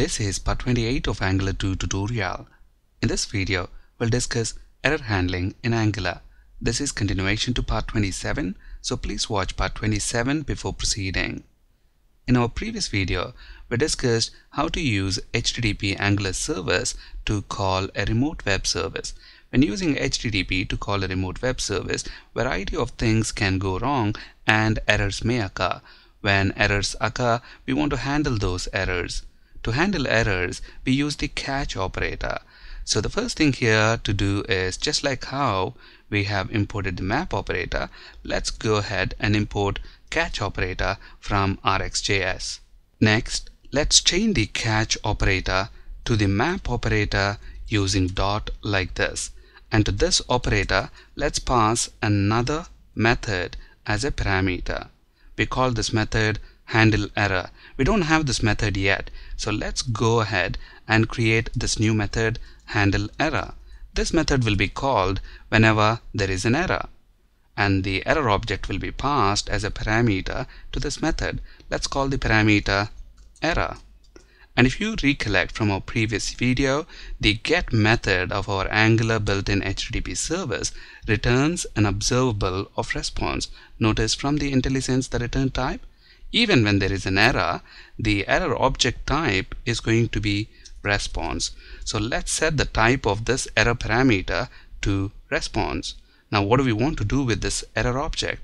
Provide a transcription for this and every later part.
This is part 28 of Angular 2 tutorial. In this video, we'll discuss error handling in Angular. This is continuation to part 27, so please watch part 27 before proceeding. In our previous video, we discussed how to use HTTP Angular servers to call a remote web service. When using HTTP to call a remote web service, a variety of things can go wrong and errors may occur. When errors occur, we want to handle those errors. To handle errors, we use the catch operator. So the first thing here to do is, just like how we have imported the map operator, let's go ahead and import catch operator from RxJS. Next, let's chain the catch operator to the map operator using dot like this. And to this operator, let's pass another method as a parameter. We call this method handle error. We don't have this method yet, so let's go ahead and create this new method handle error. This method will be called whenever there is an error, and the error object will be passed as a parameter to this method. Let's call the parameter error. And if you recollect from our previous video, the get method of our Angular built-in HTTP service returns an observable of response. Notice from the IntelliSense the return type. Even when there is an error, the error object type is going to be response. So let's set the type of this error parameter to response. Now what do we want to do with this error object?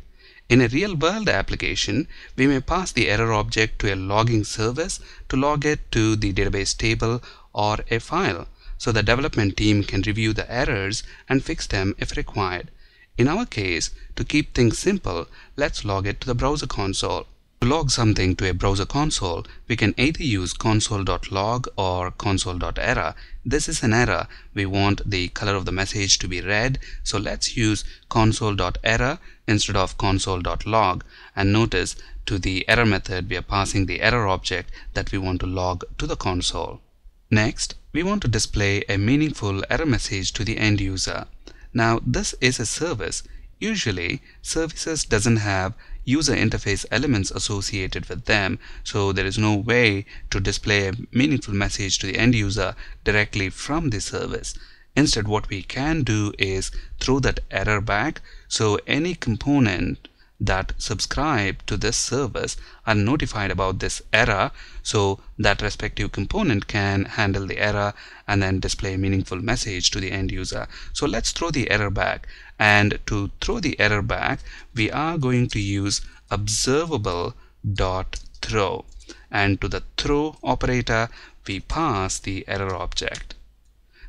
In a real-world application, we may pass the error object to a logging service to log it to the database table or a file, so the development team can review the errors and fix them if required. In our case, to keep things simple, let's log it to the browser console. To log something to a browser console, we can either use console.log or console.error. This is an error. We want the color of the message to be red, so let's use console.error instead of console.log. And notice, to the error method, we are passing the error object that we want to log to the console. Next, we want to display a meaningful error message to the end user. Now, this is a service. Usually, services doesn't have user interface elements associated with them, so there is no way to display a meaningful message to the end user directly from the service. Instead, what we can do is throw that error back, so any component that subscribe to this service are notified about this error, so that respective component can handle the error and then display a meaningful message to the end user. So let's throw the error back, and to throw the error back, we are going to use observable.throw, and to the throw operator we pass the error object.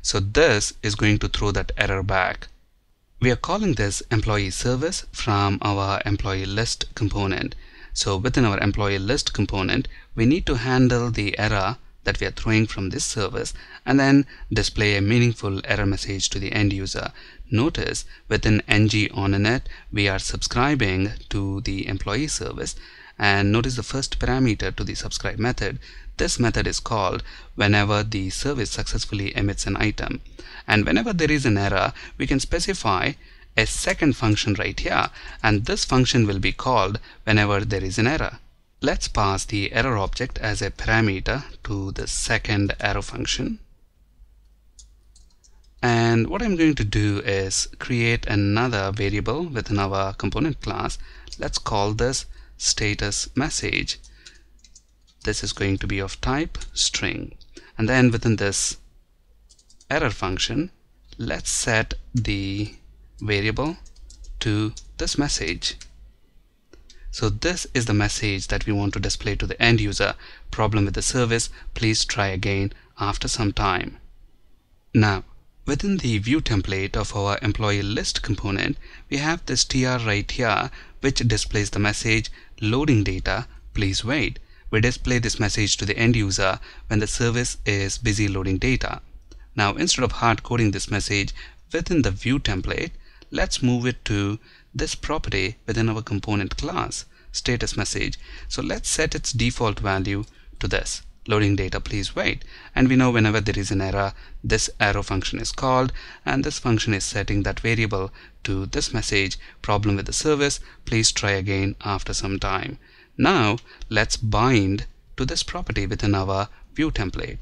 So this is going to throw that error back. We are calling this employee service from our employee list component. So within our employee list component, we need to handle the error that we are throwing from this service and then display a meaningful error message to the end user. Notice within ngOnInit, we are subscribing to the employee service, and notice the first parameter to the subscribe method. This method is called whenever the service successfully emits an item. And whenever there is an error, we can specify a second function right here, and this function will be called whenever there is an error. Let's pass the error object as a parameter to the second error function. And what I'm going to do is create another variable within our component class. Let's call this status message. This is going to be of type string, and then within this error function, let's set the variable to this message. So this is the message that we want to display to the end user. Problem with the service, please try again after some time. Now, within the view template of our employee list component, we have this tr right here, which displays the message loading data, please wait. We display this message to the end user when the service is busy loading data. Now, instead of hard coding this message within the view template, let's move it to this property within our component class, status message. So let's set its default value to this, loading data, please wait. And we know whenever there is an error, this arrow function is called, and this function is setting that variable to this message, problem with the service, please try again after some time. Now, let's bind to this property within our view template.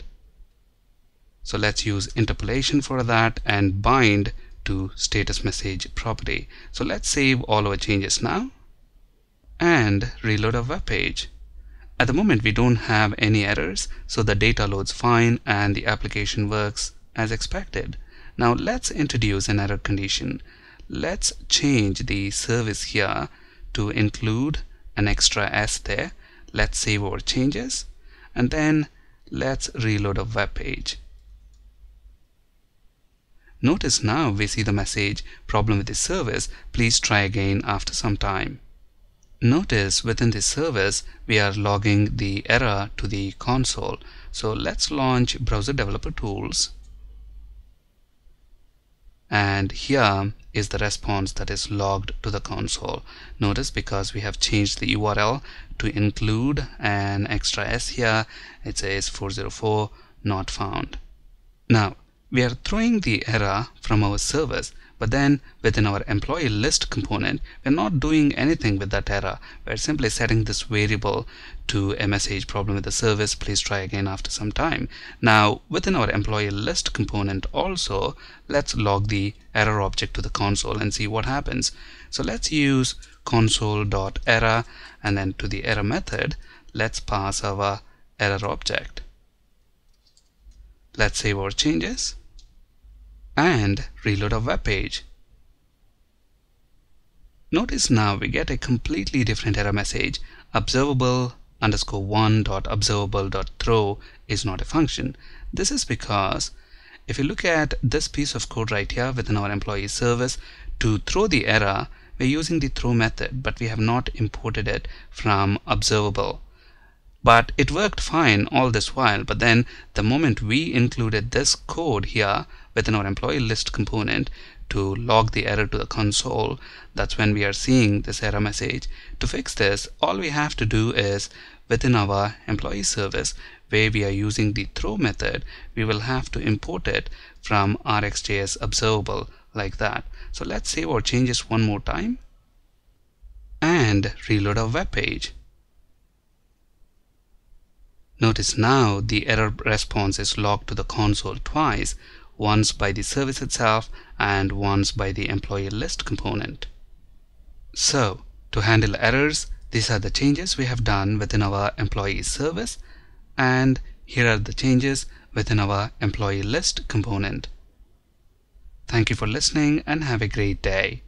So let's use interpolation for that and bind to status message property. So let's save all our changes now and reload our web page. At the moment we don't have any errors, so the data loads fine and the application works as expected. Now let's introduce an error condition. Let's change the service here to include an extra S there. Let's save our changes and then let's reload our web page. Notice now we see the message problem with the service, please try again after some time. Notice within the service we are logging the error to the console. So let's launch Browser Developer Tools, and here is the response that is logged to the console. Notice because we have changed the URL to include an extra S here, it says 404 not found. Now we are throwing the error from our service, but then within our employee list component, we're not doing anything with that error. We're simply setting this variable to a message problem with the service, please try again after some time. Now, within our employee list component also, let's log the error object to the console and see what happens. So let's use console.error, and then to the error method, let's pass our error object. Let's save our changes and reload our web page. Notice now we get a completely different error message. Observable_1.observable.throw is not a function. This is because if you look at this piece of code right here within our employee service, to throw the error, we're using the throw method, but we have not imported it from observable. But it worked fine all this while, but then the moment we included this code here within our employee list component to log the error to the console, that's when we are seeing this error message. To fix this, all we have to do is within our employee service where we are using the throw method, we will have to import it from RxJS observable like that. So let's save our changes one more time and reload our web page. Notice now the error response is logged to the console twice, once by the service itself and once by the employee list component. So, to handle errors, these are the changes we have done within our employee service, and here are the changes within our employee list component. Thank you for listening and have a great day.